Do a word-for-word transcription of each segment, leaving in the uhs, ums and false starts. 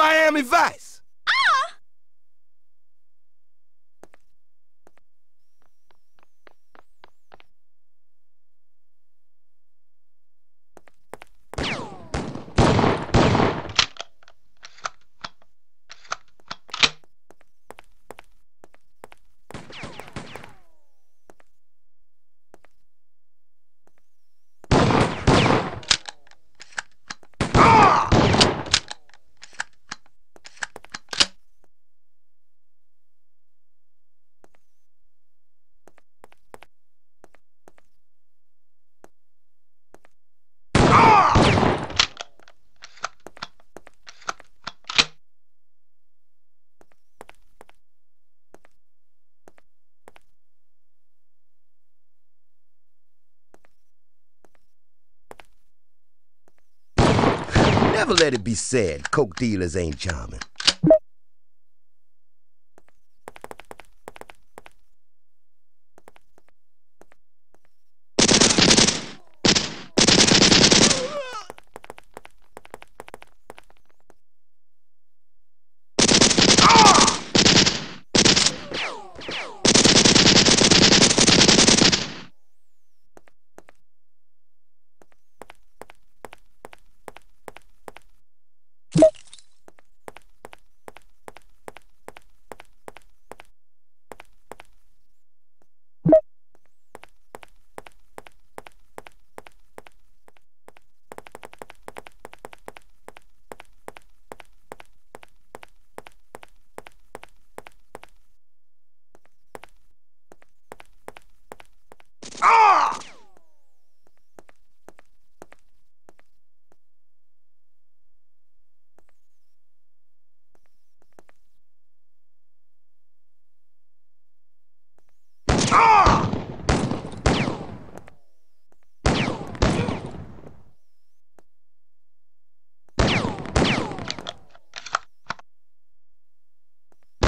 Miami Vice. Ah! Never let it be said, coke dealers ain't charming.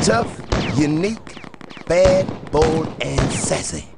Tough, unique, bad, bold, and sassy.